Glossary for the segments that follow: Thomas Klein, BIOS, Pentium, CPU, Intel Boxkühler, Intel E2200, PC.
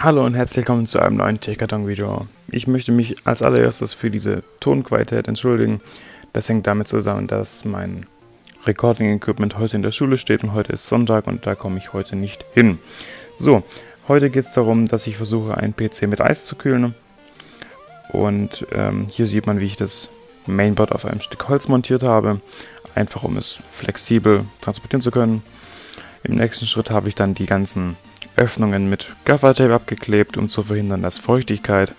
Hallo und herzlich willkommen zu einem neuen Tech-Karton-Video. Ich möchte mich als allererstes für diese Tonqualität entschuldigen. Das hängt damit zusammen, dass mein Recording-Equipment heute in der Schule steht und heute ist Sonntag und da komme ich heute nicht hin. So, heute geht es darum, dass ich versuche, einen PC mit Eis zu kühlen. Und hier sieht man, wie ich das Mainboard auf einem Stück Holz montiert habe, einfach um es flexibel transportieren zu können. Im nächsten Schritt habe ich dann die ganzen Öffnungen mit Gaffertape abgeklebt, um zu verhindern, dass Feuchtigkeit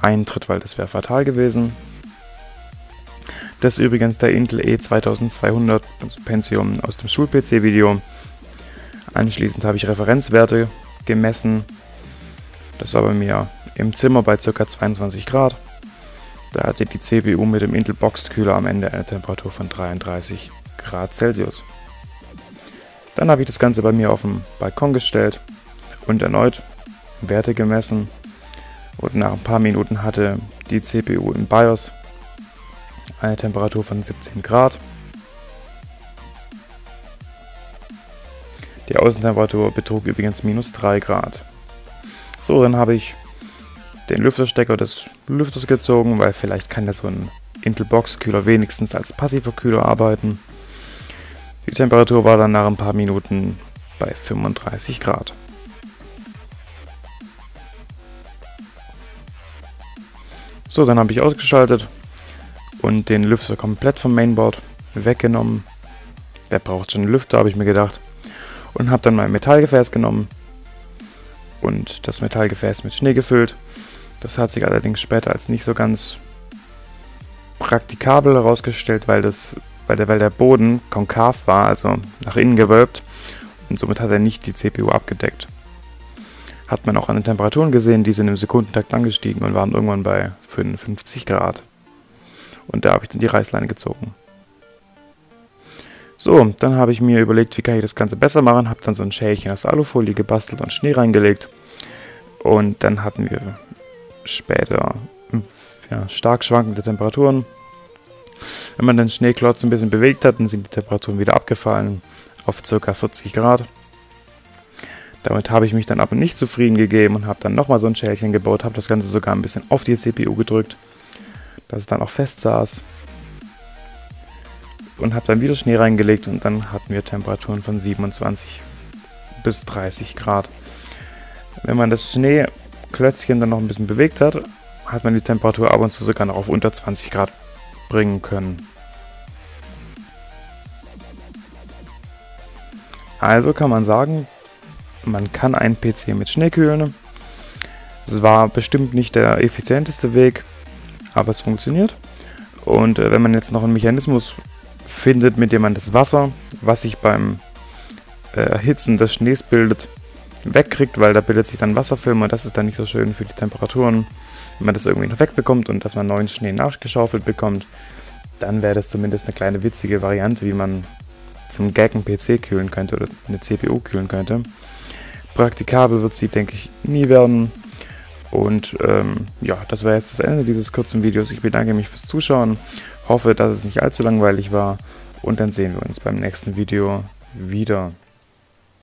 eintritt, weil das wäre fatal gewesen. Das ist übrigens der Intel E2200, also Pentium, aus dem Schul-PC-Video. Anschließend habe ich Referenzwerte gemessen. Das war bei mir im Zimmer bei ca. 22 Grad. Da hatte die CPU mit dem Intel Boxkühler am Ende eine Temperatur von 33 Grad Celsius. Dann habe ich das Ganze bei mir auf dem Balkon gestellt und erneut Werte gemessen und nach ein paar Minuten hatte die CPU im BIOS eine Temperatur von 17 Grad. Die Außentemperatur betrug übrigens -3 Grad. So, dann habe ich den Lüfterstecker des Lüfters gezogen, weil vielleicht kann ja so ein Intel Boxkühler wenigstens als passiver Kühler arbeiten. Die Temperatur war dann nach ein paar Minuten bei 35 Grad. So, dann habe ich ausgeschaltet und den Lüfter komplett vom Mainboard weggenommen. Der braucht schon einen Lüfter, habe ich mir gedacht. Und habe dann mein Metallgefäß genommen und das Metallgefäß mit Schnee gefüllt. Das hat sich allerdings später als nicht so ganz praktikabel herausgestellt, weil der Boden konkav war, also nach innen gewölbt, und somit hat er nicht die CPU abgedeckt. Hat man auch an den Temperaturen gesehen, die sind im Sekundentakt angestiegen und waren irgendwann bei 55 Grad. Und da habe ich dann die Reißleine gezogen. So, dann habe ich mir überlegt, wie kann ich das Ganze besser machen, habe dann so ein Schälchen aus Alufolie gebastelt und Schnee reingelegt. Und dann hatten wir später stark schwankende Temperaturen. Wenn man den Schneeklotz ein bisschen bewegt hat, dann sind die Temperaturen wieder abgefallen auf ca. 40 Grad. Damit habe ich mich dann aber nicht zufrieden gegeben und habe dann nochmal so ein Schälchen gebaut, habe das Ganze sogar ein bisschen auf die CPU gedrückt, dass es dann auch fest saß. Und habe dann wieder Schnee reingelegt und dann hatten wir Temperaturen von 27 bis 30 Grad. Wenn man das Schneeklötzchen dann noch ein bisschen bewegt hat, hat man die Temperatur ab und zu sogar noch auf unter 20 Grad bringen können. Also kann man sagen, man kann einen PC mit Schnee kühlen. Es war bestimmt nicht der effizienteste Weg, aber es funktioniert. Und wenn man jetzt noch einen Mechanismus findet, mit dem man das Wasser, was sich beim Erhitzen des Schnees bildet, wegkriegt, weil da bildet sich dann Wasserfilm und das ist dann nicht so schön für die Temperaturen. Wenn man das irgendwie noch wegbekommt und dass man neuen Schnee nachgeschaufelt bekommt, dann wäre das zumindest eine kleine witzige Variante, wie man zum Gag einen PC kühlen könnte oder eine CPU kühlen könnte. Praktikabel wird sie, denke ich, nie werden. Und ja, das war jetzt das Ende dieses kurzen Videos. Ich bedanke mich fürs Zuschauen, hoffe, dass es nicht allzu langweilig war und dann sehen wir uns beim nächsten Video wieder.